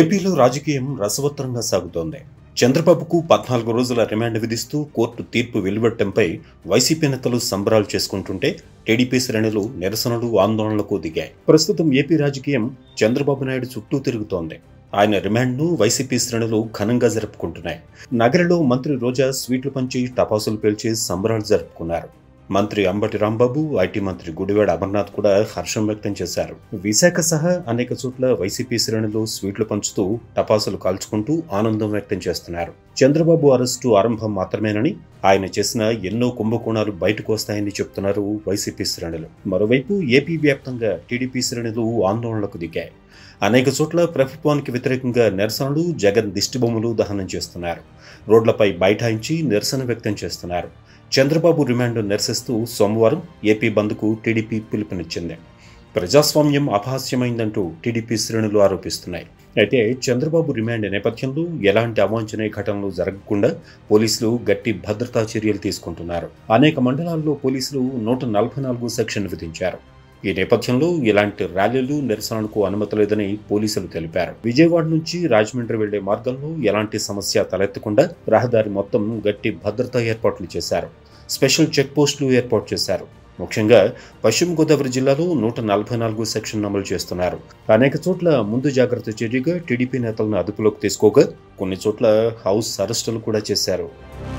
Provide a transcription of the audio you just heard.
ఏపీలో రాజకీయం రసవత్తరంగా సాగుతోంది. చంద్రబాబుకు 14 రోజుల రిమాండ్ విధిస్తూ కోర్టు తీర్పు వెలువడటంపై వైసీపీ నేతలు సంబరాలు చేసుకుంటుంటే టీడీపీ శ్రేణులు నిరసనలు, ఆందోళనలకు దిగాయి. ప్రస్తుతం ఏపీ రాజకీయం చంద్రబాబు నాయుడు చుట్టూ తిరుగుతోంది. ఆయన రిమాండ్ను వైసీపీ శ్రేణులు ఘనంగా జరుపుకుంటున్నాయి. నగరంలో మంత్రి రోజా స్వీట్లు పంచి, టపాసులు పేల్చి సంబరాలు జరుపుకున్నారు. మంత్రి అంబటి రాంబాబు, ఐటీ మంత్రి గుడివాడ అమర్నాథ్ కూడా హర్షం వ్యక్తం చేశారు. విశాఖ సహా అనేక చోట్ల వైసీపీ శ్రేణులు స్వీట్లు పంచుతూ, టపాసులు కాల్చుకుంటూ ఆనందం వ్యక్తం చేస్తున్నారు. చంద్రబాబు అరెస్టు ఆరంభం మాత్రమేనని, ఆయన చేసిన ఎన్నో కుంభకోణాలు బయటకు వస్తాయని చెప్తున్నారు వైసీపీ శ్రేణులు. మరోవైపు ఏపీ వ్యాప్తంగా టీడీపీ శ్రేణులు ఆందోళనలకు దిగాయి. అనేక చోట్ల ప్రభుత్వానికి వ్యతిరేకంగా నిరసనలు, జగన్ దిష్టిబొమ్మలు దహనం చేస్తున్నారు. రోడ్లపై బైఠాయించి నిరసన వ్యక్తం చేస్తున్నారు. చంద్రబాబు రిమాండ్ నిరసిస్తూ సోమవారం ఏపీ బంద్కు టీడీపీ పిలుపునిచ్చింది. ప్రజాస్వామ్యం అపహాస్యమైందంటూ టీడీపీ శ్రేణులు ఆరోపిస్తున్నాయి. అయితే చంద్రబాబు రిమాండ్ నేపథ్యంలో ఎలాంటి అవాంఛనీయ ఘటనలు జరగకుండా పోలీసులు గట్టి భద్రతా చర్యలు తీసుకుంటున్నారు. అనేక మండలాల్లో పోలీసులు 144 సెక్షన్ విధించారు. ఈ నేపథ్యంలో ఇలాంటి ర్యాలీలు, నిరసనలకు అనుమతి లేదని పోలీసులు తెలిపారు. విజయవాడ నుంచి రాజమండ్రి వెళ్లే మార్గంలో ఎలాంటి సమస్య తలెత్తకుండా రహదారి మొత్తం గట్టి భద్రతా ఏర్పాట్లు చేశారు. స్పెషల్ చెక్ పోస్టులు ఏర్పాటు చేశారు. ముఖ్యంగా పశ్చిమ గోదావరి జిల్లాలో 144 సెక్షన్ అమలు చేస్తున్నారు. అనేక చోట్ల ముందు జాగ్రత్త చర్యగా టీడీపీ నేతలను అదుపులోకి తీసుకోగా కొన్ని చోట్ల హౌస్ అరెస్టులు కూడా చేశారు.